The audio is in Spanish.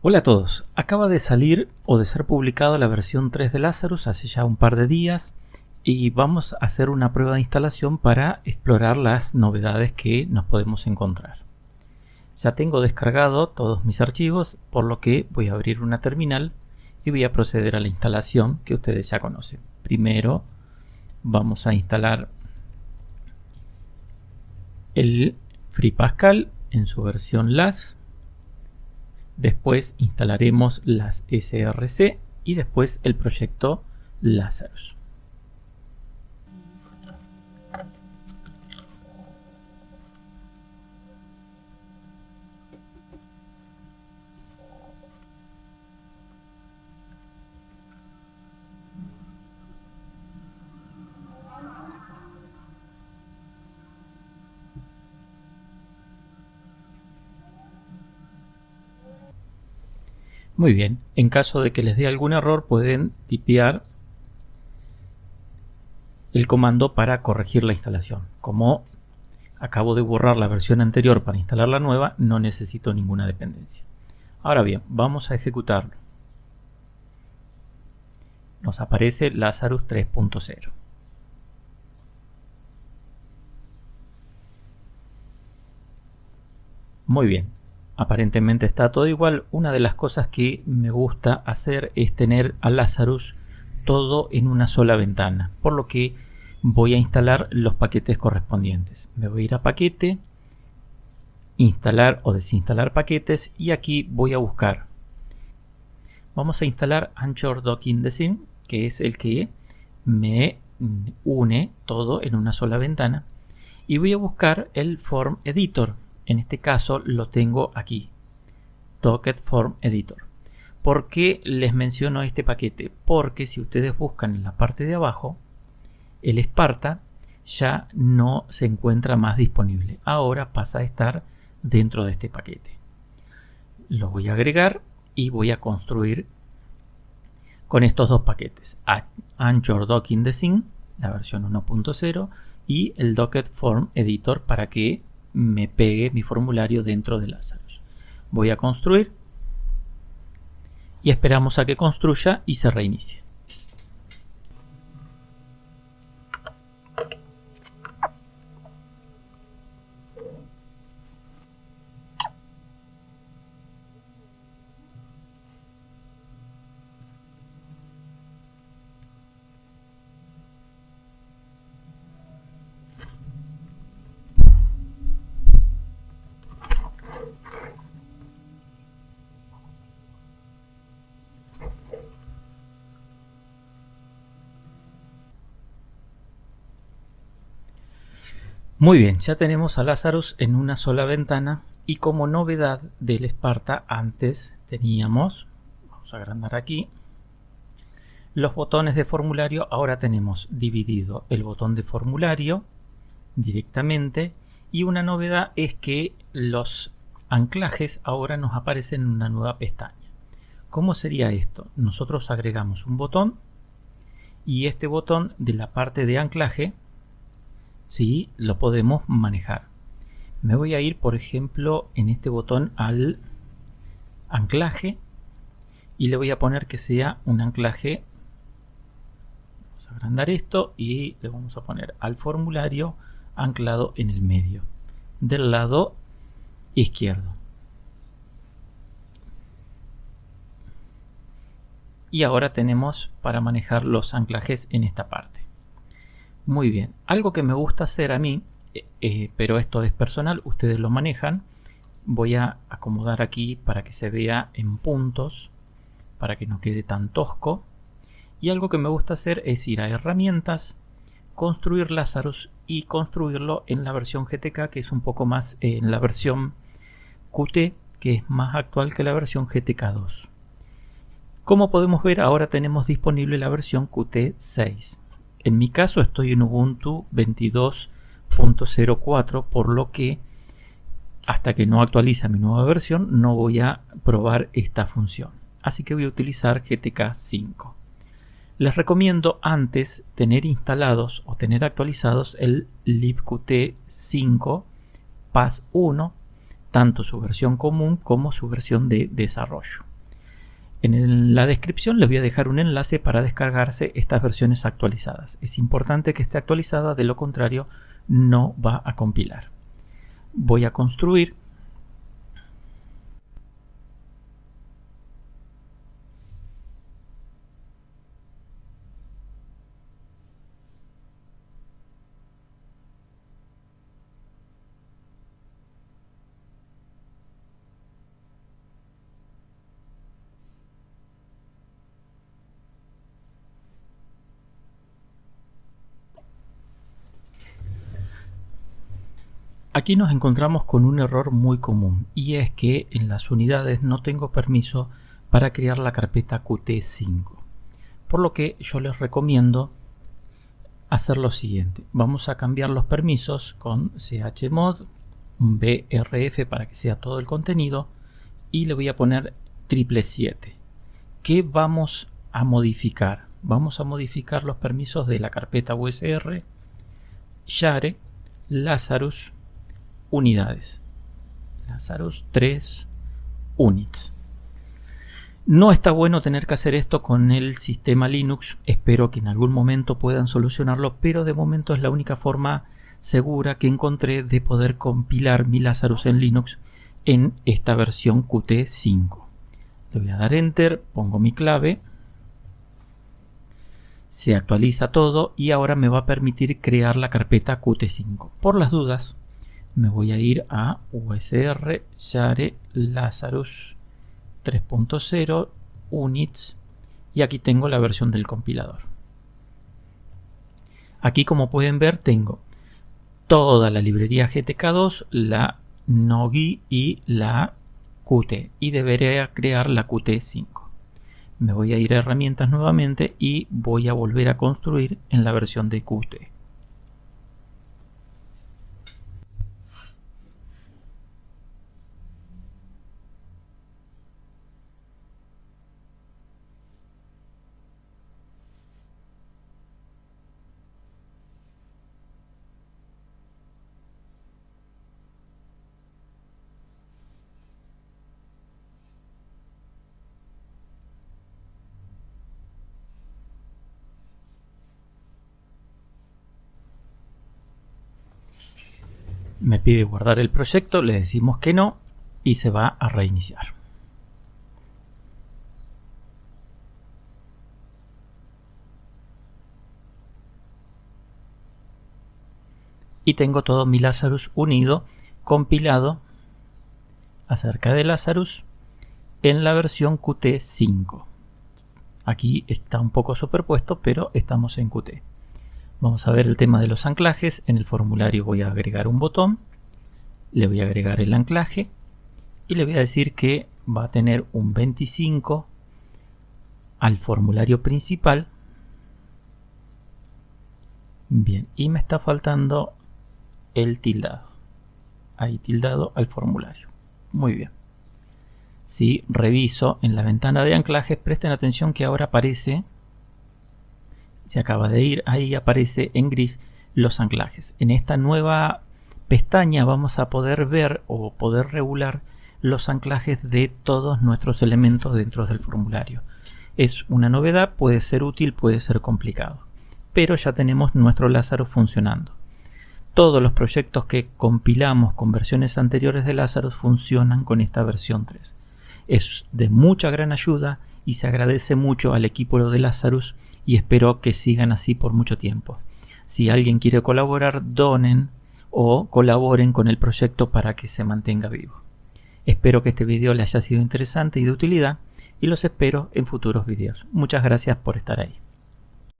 Hola a todos, acaba de salir o de ser publicada la versión 3 de Lazarus hace ya un par de días y vamos a hacer una prueba de instalación para explorar las novedades que nos podemos encontrar. Ya tengo descargado todos mis archivos, por lo que voy a abrir una terminal y voy a proceder a la instalación que ustedes ya conocen. Primero vamos a instalar el Free Pascal en su versión LAS. Después instalaremos las SRC y después el proyecto Lazarus. Muy bien, en caso de que les dé algún error pueden tipear el comando para corregir la instalación. Como acabo de borrar la versión anterior para instalar la nueva, no necesito ninguna dependencia. Ahora bien, vamos a ejecutarlo. Nos aparece Lazarus 3.0. Muy bien. Aparentemente está todo igual. Una de las cosas que me gusta hacer es tener a Lazarus todo en una sola ventana, por lo que voy a instalar los paquetes correspondientes. Me voy a ir a paquete, instalar o desinstalar paquetes y aquí voy a buscar. Vamos a instalar Anchor Docking de Sync, que es el que me une todo en una sola ventana, y voy a buscar el Form Editor. En este caso lo tengo aquí, Docked Form Editor. ¿Por qué les menciono este paquete? Porque si ustedes buscan en la parte de abajo, el Sparta ya no se encuentra más disponible. Ahora pasa a estar dentro de este paquete. Lo voy a agregar y voy a construir con estos dos paquetes. Anchor Docking de Sync, la versión 1.0, y el Docked Form Editor para que me pegue mi formulario dentro de Lazarus. Voy a construir y esperamos a que construya y se reinicie. Muy bien, ya tenemos a Lazarus en una sola ventana y como novedad del Sparta antes teníamos, vamos a agrandar aquí, los botones de formulario. Ahora tenemos dividido el botón de formulario directamente y una novedad es que los anclajes ahora nos aparecen en una nueva pestaña. ¿Cómo sería esto? Nosotros agregamos un botón y este botón de la parte de anclaje sí, lo podemos manejar. Me voy a ir, por ejemplo, en este botón al anclaje y le voy a poner que sea un anclaje. Vamos a agrandar esto y le vamos a poner al formulario anclado en el medio, del lado izquierdo. Y ahora tenemos para manejar los anclajes en esta parte. Muy bien, algo que me gusta hacer a mí, pero esto es personal, ustedes lo manejan. Voy a acomodar aquí para que se vea en puntos, para que no quede tan tosco. Y algo que me gusta hacer es ir a herramientas, construir Lazarus y construirlo en la versión GTK, que es un poco más en la versión Qt, que es más actual que la versión GTK2. Como podemos ver, ahora tenemos disponible la versión Qt 6. En mi caso estoy en Ubuntu 22.04, por lo que hasta que no actualice mi nueva versión no voy a probar esta función. Así que voy a utilizar GTK 5. Les recomiendo antes tener instalados o tener actualizados el libqt5-pas1, tanto su versión común como su versión de desarrollo. En la descripción les voy a dejar un enlace para descargarse estas versiones actualizadas. Es importante que esté actualizada, de lo contrario no va a compilar. Voy a construir. Aquí nos encontramos con un error muy común, y es que en las unidades no tengo permiso para crear la carpeta Qt5. Por lo que yo les recomiendo hacer lo siguiente. Vamos a cambiar los permisos con chmod, un brf para que sea todo el contenido, y le voy a poner 777. ¿Qué vamos a modificar? Vamos a modificar los permisos de la carpeta usr, share, Lazarus, unidades, Lazarus 3 units. No está bueno tener que hacer esto con el sistema Linux. Espero que en algún momento puedan solucionarlo, pero de momento es la única forma segura que encontré de poder compilar mi Lazarus en Linux en esta versión Qt5. Le voy a dar Enter, pongo mi clave, se actualiza todo y ahora me va a permitir crear la carpeta Qt5. Por las dudas me voy a ir a usr share Lazarus 3.0 units y aquí tengo la versión del compilador. Aquí, como pueden ver, tengo toda la librería GTK2, la Nogi y la Qt, y debería crear la Qt5. Me voy a ir a herramientas nuevamente y voy a volver a construir en la versión de Qt. Me pide guardar el proyecto, le decimos que no y se va a reiniciar. Y tengo todo mi Lazarus unido, compilado acerca de Lazarus en la versión Qt5. Aquí está un poco superpuesto, pero estamos en Qt. Vamos a ver el tema de los anclajes. En el formulario voy a agregar un botón, le voy a agregar el anclaje y le voy a decir que va a tener un 25 al formulario principal. Bien, y me está faltando el tildado. Ahí tildado al formulario. Muy bien. Si reviso en la ventana de anclajes, presten atención que ahora aparece... Se acaba de ir, ahí aparece en gris los anclajes. En esta nueva pestaña vamos a poder ver o poder regular los anclajes de todos nuestros elementos dentro del formulario. Es una novedad, puede ser útil, puede ser complicado. Pero ya tenemos nuestro Lazarus funcionando. Todos los proyectos que compilamos con versiones anteriores de Lazarus funcionan con esta versión 3. Es de mucha gran ayuda y se agradece mucho al equipo de Lazarus y espero que sigan así por mucho tiempo. Si alguien quiere colaborar, donen o colaboren con el proyecto para que se mantenga vivo. Espero que este video les haya sido interesante y de utilidad y los espero en futuros videos. Muchas gracias por estar ahí.